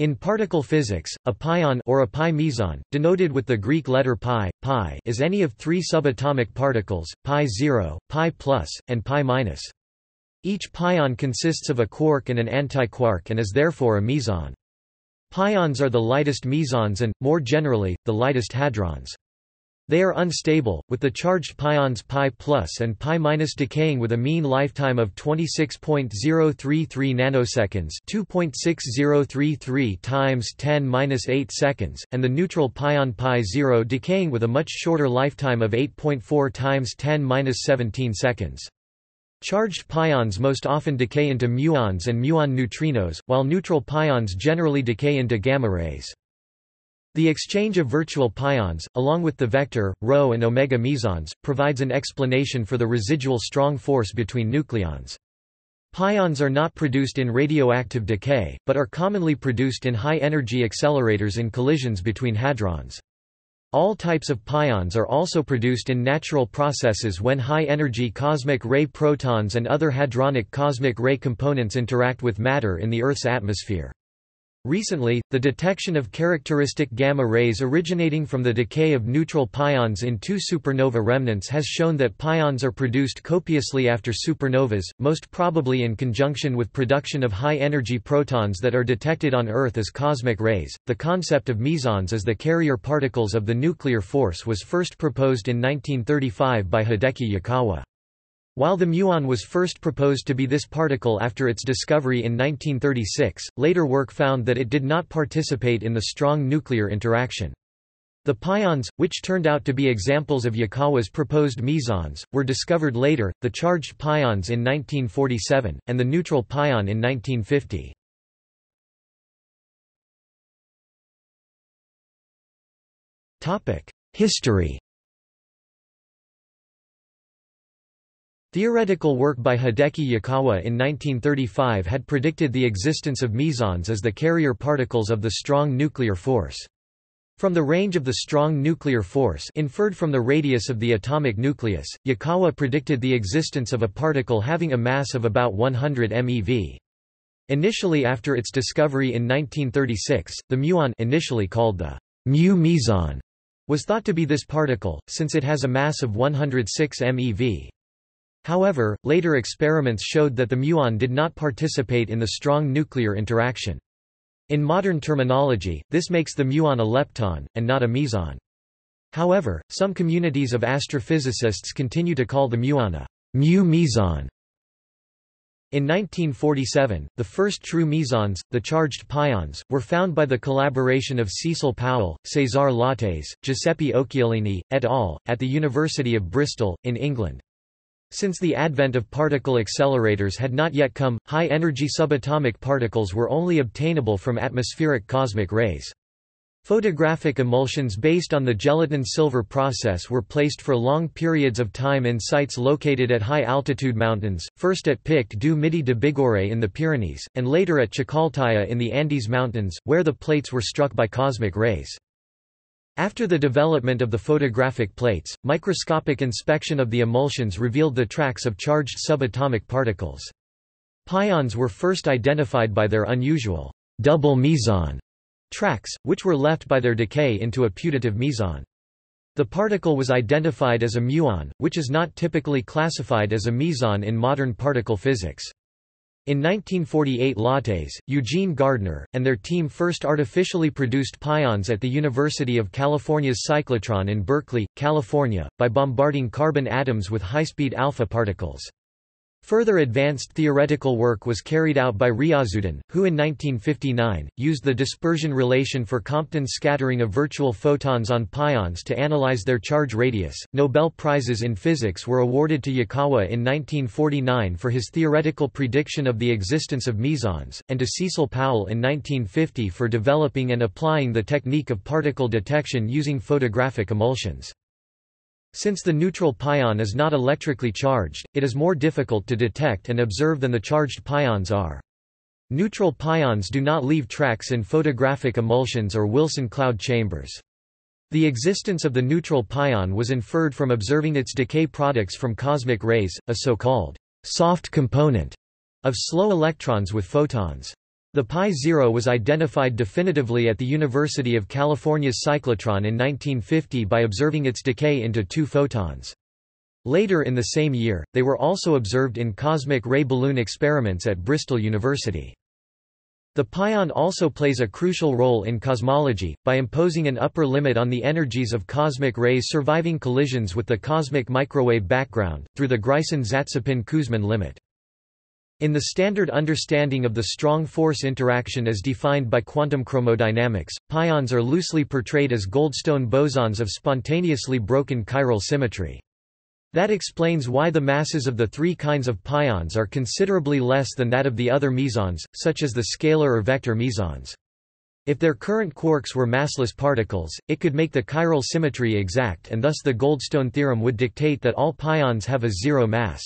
In particle physics, a pion or a pi meson, denoted with the Greek letter pi, pi is any of three subatomic particles, π0, π+, and π-. Each pion consists of a quark and an antiquark and is therefore a meson. Pions are the lightest mesons and, more generally, the lightest hadrons. They are unstable, with the charged pions π+ and π- decaying with a mean lifetime of 26.033 nanoseconds, 2.6033 times 10^-8 seconds, and the neutral pion π0 decaying with a much shorter lifetime of 8.4 times 10^-17 seconds. Charged pions most often decay into muons and muon neutrinos, while neutral pions generally decay into gamma rays. The exchange of virtual pions, along with the vector, rho and omega mesons, provides an explanation for the residual strong force between nucleons. Pions are not produced in radioactive decay, but are commonly produced in high-energy accelerators in collisions between hadrons. All types of pions are also produced in natural processes when high-energy cosmic ray protons and other hadronic cosmic ray components interact with matter in the Earth's atmosphere. Recently, the detection of characteristic gamma rays originating from the decay of neutral pions in two supernova remnants has shown that pions are produced copiously after supernovas, most probably in conjunction with production of high-energy protons that are detected on Earth as cosmic rays. The concept of mesons as the carrier particles of the nuclear force was first proposed in 1935 by Hideki Yukawa. While the muon was first proposed to be this particle after its discovery in 1936, later work found that it did not participate in the strong nuclear interaction. The pions, which turned out to be examples of Yukawa's proposed mesons, were discovered later, the charged pions in 1947, and the neutral pion in 1950. History. Theoretical work by Hideki Yukawa in 1935 had predicted the existence of mesons as the carrier particles of the strong nuclear force. From the range of the strong nuclear force inferred from the radius of the atomic nucleus, Yukawa predicted the existence of a particle having a mass of about 100 MeV. Initially after its discovery in 1936, the muon, initially called the mu meson, was thought to be this particle, since it has a mass of 106 MeV. However, later experiments showed that the muon did not participate in the strong nuclear interaction. In modern terminology, this makes the muon a lepton, and not a meson. However, some communities of astrophysicists continue to call the muon a mu meson. In 1947, the first true mesons, the charged pions, were found by the collaboration of Cecil Powell, César Lattes, Giuseppe Occhialini, et al., at the University of Bristol, in England. Since the advent of particle accelerators had not yet come, high-energy subatomic particles were only obtainable from atmospheric cosmic rays. Photographic emulsions based on the gelatin-silver process were placed for long periods of time in sites located at high-altitude mountains, first at Pic du Midi de Bigorre in the Pyrenees, and later at Chakaltaya in the Andes Mountains, where the plates were struck by cosmic rays. After the development of the photographic plates, microscopic inspection of the emulsions revealed the tracks of charged subatomic particles. Pions were first identified by their unusual double meson tracks, which were left by their decay into a putative meson. The particle was identified as a muon, which is not typically classified as a meson in modern particle physics. In 1948, Lattes, Eugene Gardner, and their team first artificially produced pions at the University of California's cyclotron in Berkeley, California, by bombarding carbon atoms with high-speed alpha particles. Further advanced theoretical work was carried out by Riazuddin, who in 1959, used the dispersion relation for Compton's scattering of virtual photons on pions to analyze their charge radius. Nobel Prizes in physics were awarded to Yukawa in 1949 for his theoretical prediction of the existence of mesons, and to Cecil Powell in 1950 for developing and applying the technique of particle detection using photographic emulsions. Since the neutral pion is not electrically charged, it is more difficult to detect and observe than the charged pions are. Neutral pions do not leave tracks in photographic emulsions or Wilson cloud chambers. The existence of the neutral pion was inferred from observing its decay products from cosmic rays, a so-called soft component of slow electrons with photons. The π0 was identified definitively at the University of California's cyclotron in 1950 by observing its decay into two photons. Later in the same year, they were also observed in cosmic ray balloon experiments at Bristol University. The pion also plays a crucial role in cosmology, by imposing an upper limit on the energies of cosmic rays surviving collisions with the cosmic microwave background, through the Greisen-Zatsepin-Kuzmin limit. In the standard understanding of the strong-force interaction as defined by quantum chromodynamics, pions are loosely portrayed as Goldstone bosons of spontaneously broken chiral symmetry. That explains why the masses of the three kinds of pions are considerably less than that of the other mesons, such as the scalar or vector mesons. If their current quarks were massless particles, it could make the chiral symmetry exact, and thus the Goldstone theorem would dictate that all pions have a zero mass.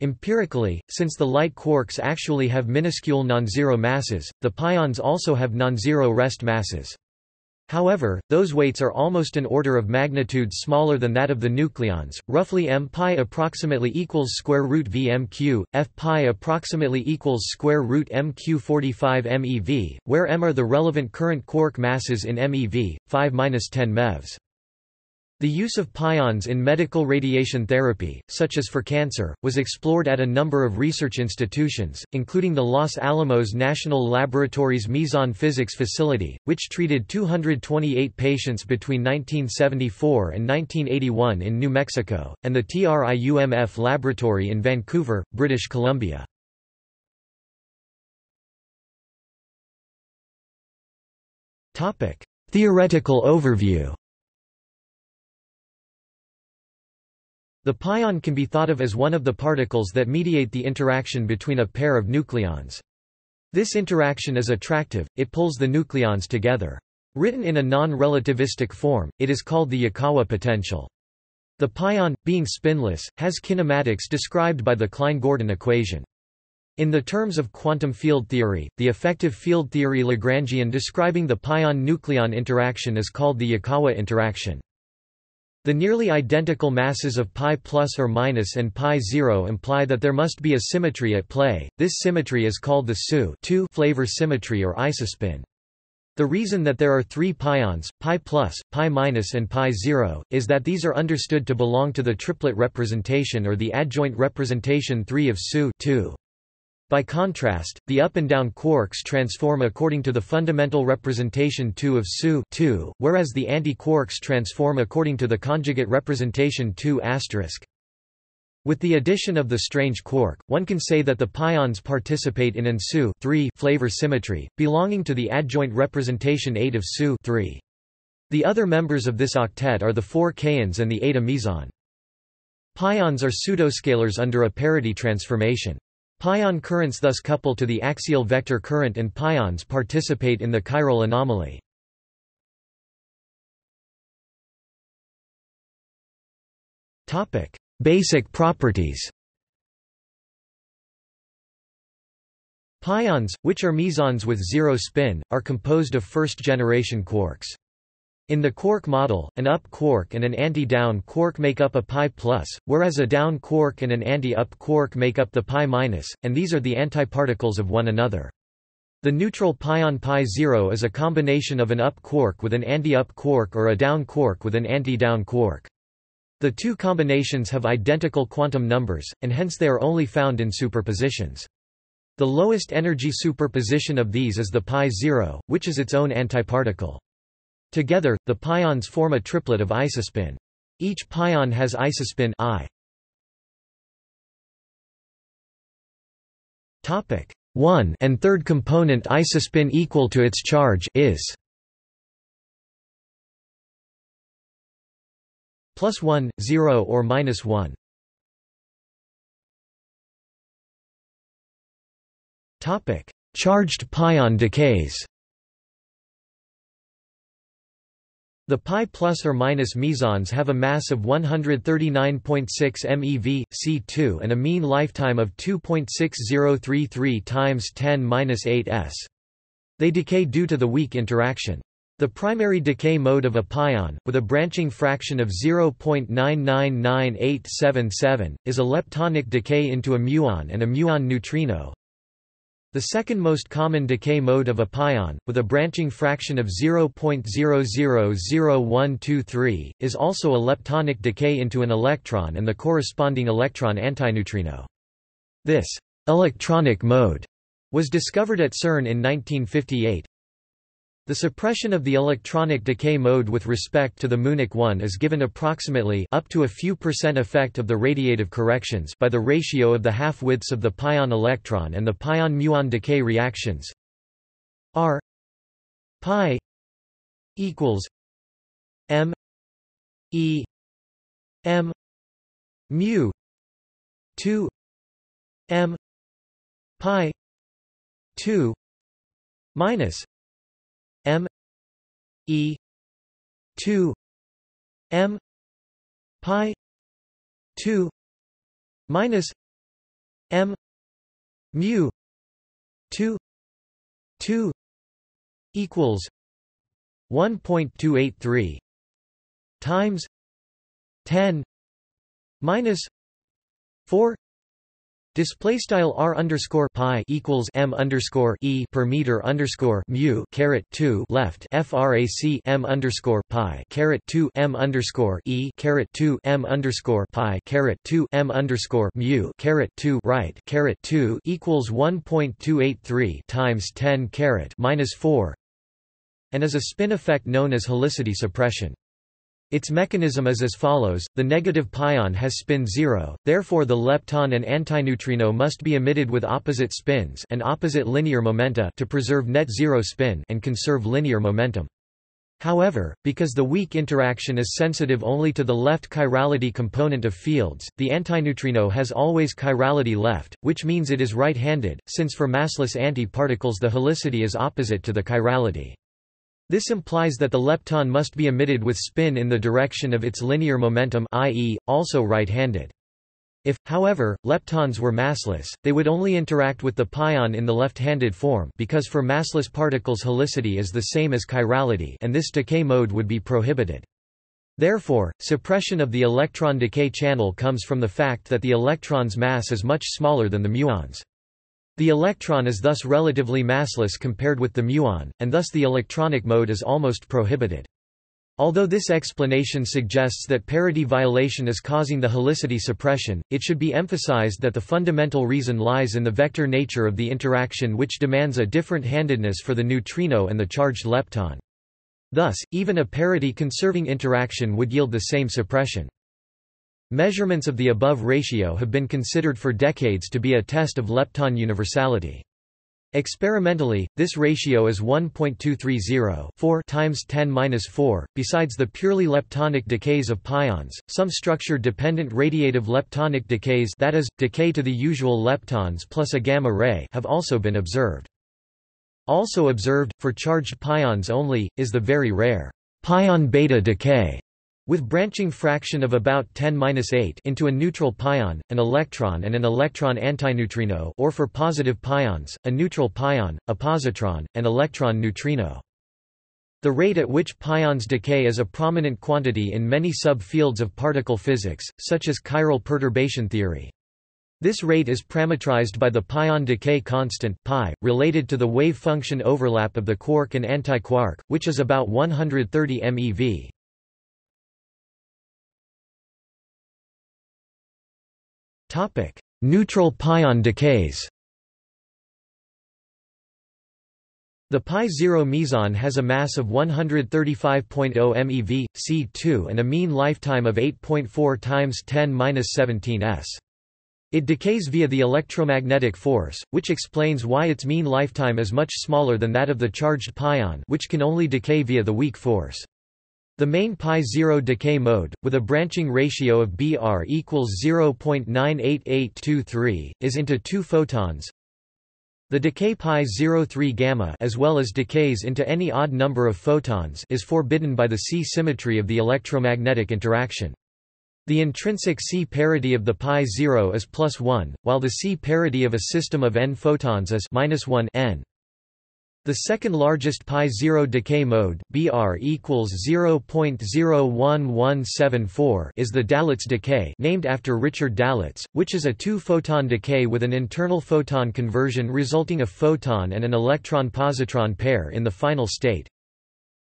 Empirically, since the light quarks actually have minuscule non-zero masses, the pions also have non-zero rest masses. However, those weights are almost an order of magnitude smaller than that of the nucleons, roughly m pi approximately equals square root v mq, f pi approximately equals square root mq45 MeV, where m are the relevant current quark masses in MeV, 5–10 MeVs. The use of pions in medical radiation therapy, such as for cancer, was explored at a number of research institutions, including the Los Alamos National Laboratory's Meson Physics Facility, which treated 228 patients between 1974 and 1981 in New Mexico, and the TRIUMF Laboratory in Vancouver, British Columbia. Theoretical overview. The pion can be thought of as one of the particles that mediate the interaction between a pair of nucleons. This interaction is attractive, it pulls the nucleons together. Written in a non-relativistic form, it is called the Yukawa potential. The pion, being spinless, has kinematics described by the Klein-Gordon equation. In the terms of quantum field theory, the effective field theory Lagrangian describing the pion-nucleon interaction is called the Yukawa interaction. The nearly identical masses of π± and π0 imply that there must be a symmetry at play. This symmetry is called the SU flavor symmetry or isospin. The reason that there are three pions, π+, π- and π0, is that these are understood to belong to the triplet representation or the adjoint representation 3 of SU. By contrast, the up and down quarks transform according to the fundamental representation 2 of SU, whereas the anti-quarks transform according to the conjugate representation 2*. With the addition of the strange quark, one can say that the pions participate in an SU flavor symmetry, belonging to the adjoint representation 8 of SU. The other members of this octet are the four kaons and the eta meson. Pions are pseudoscalars under a parity transformation. Pion currents thus couple to the axial vector current and pions participate in the chiral anomaly. Basic properties. Pions, which are mesons with zero spin, are composed of first-generation quarks. In the quark model, an up quark and an anti-down quark make up a π+, whereas a down quark and an anti-up quark make up the π-, and these are the antiparticles of one another. The neutral pion π0 is a combination of an up quark with an anti-up quark or a down quark with an anti-down quark. The two combinations have identical quantum numbers, and hence they are only found in superpositions. The lowest energy superposition of these is the π0, which is its own antiparticle. Together, the pions form a triplet of isospin. Each pion has isospin I. 1 and third component isospin equal to its charge is +1, 0 or -1. Charged pion decays. The π± mesons have a mass of 139.6 MeV, C2 and a mean lifetime of 2.6033 times 10⁻⁸s. They decay due to the weak interaction. The primary decay mode of a pion, with a branching fraction of 0.999877, is a leptonic decay into a muon and a muon neutrino. The second most common decay mode of a pion, with a branching fraction of 0.000123, is also a leptonic decay into an electron and the corresponding electron antineutrino. This electronic mode was discovered at CERN in 1958. The suppression of the electronic decay mode with respect to the Munich 1 is given approximately up to a few percent effect of the radiative corrections by the ratio of the half-widths of the pion electron and the pion-muon decay reactions. R pi equals m e m mu 2 m pi 2 minus m e 2 m pi 2 minus m mu 2 2 equals 1.283 times 10 minus 4. Display style r underscore pi equals m underscore e per meter underscore mu caret 2 left frac m underscore pi caret 2 m underscore e caret 2 m underscore pi caret 2 m underscore mu caret 2 right caret 2 equals 1.283 times 10 caret minus 4, and is a spin effect known as helicity suppression. Its mechanism is as follows: the negative pion has spin 0, therefore the lepton and antineutrino must be emitted with opposite spins and opposite linear momenta to preserve net zero spin and conserve linear momentum. However, because the weak interaction is sensitive only to the left chirality component of fields, the antineutrino has always chirality left, which means it is right-handed, since for massless antiparticles the helicity is opposite to the chirality. This implies that the lepton must be emitted with spin in the direction of its linear momentum, i.e., also right-handed. If, however, leptons were massless, they would only interact with the pion in the left-handed form, because for massless particles helicity is the same as chirality, and this decay mode would be prohibited. Therefore, suppression of the electron decay channel comes from the fact that the electron's mass is much smaller than the muons. The electron is thus relatively massless compared with the muon, and thus the electronic mode is almost prohibited. Although this explanation suggests that parity violation is causing the helicity suppression, it should be emphasized that the fundamental reason lies in the vector nature of the interaction, which demands a different handedness for the neutrino and the charged lepton. Thus, even a parity-conserving interaction would yield the same suppression. Measurements of the above ratio have been considered for decades to be a test of lepton universality. Experimentally, this ratio is 1.2304 times 10^-4. Besides the purely leptonic decays of pions, some structure-dependent radiative leptonic decays, that is, decay to the usual leptons plus a gamma ray, have also been observed. Also observed, for charged pions only, is the very rare pion beta decay, with branching fraction of about 10^-8 into a neutral pion, an electron and an electron antineutrino, or for positive pions, a neutral pion, a positron, and electron neutrino. The rate at which pions decay is a prominent quantity in many subfields of particle physics, such as chiral perturbation theory. This rate is parametrized by the pion decay constant π, related to the wave function overlap of the quark and antiquark, which is about 130 MeV. Neutral pion decays. The π0 meson has a mass of 135.0 MeV, C2, and a mean lifetime of 8.4 times 10^-17 s. It decays via the electromagnetic force, which explains why its mean lifetime is much smaller than that of the charged pion, which can only decay via the weak force. The main π0 decay mode, with a branching ratio of Br equals 0.98823, is into two photons. The decay π03 gamma, as well as decays into any odd number of photons, is forbidden by the C-symmetry of the electromagnetic interaction. The intrinsic C-parity of the π0 is +1, while the C-parity of a system of n photons is -1 n. The second largest π0 decay mode (BR equals 0.01174) is the Dalitz decay, named after Richard Dalitz, which is a two-photon decay with an internal photon conversion resulting a photon and an electron-positron pair in the final state.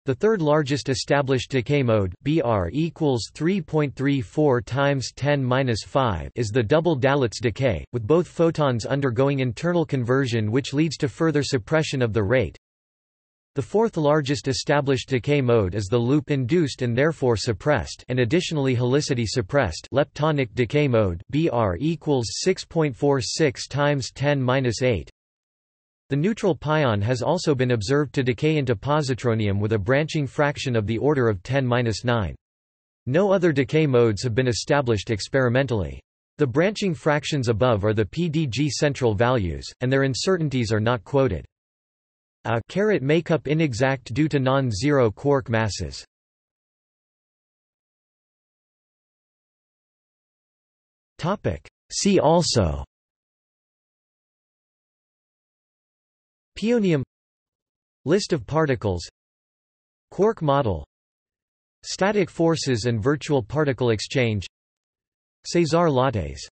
The third largest established decay mode (BR equals 3.34 × 10⁻⁵) is the double Dalitz decay, with both photons undergoing internal conversion, which leads to further suppression of the rate. The fourth largest established decay mode is the loop-induced and therefore suppressed, and additionally helicity-suppressed leptonic decay mode (BR equals 6.46 × 10⁸). The neutral pion has also been observed to decay into positronium with a branching fraction of the order of 10⁹. No other decay modes have been established experimentally. The branching fractions above are the PDG central values, and their uncertainties are not quoted. A carat makeup inexact due to non-zero quark masses. See also Pionium, list of particles, quark model, static forces and virtual particle exchange, César Lattes.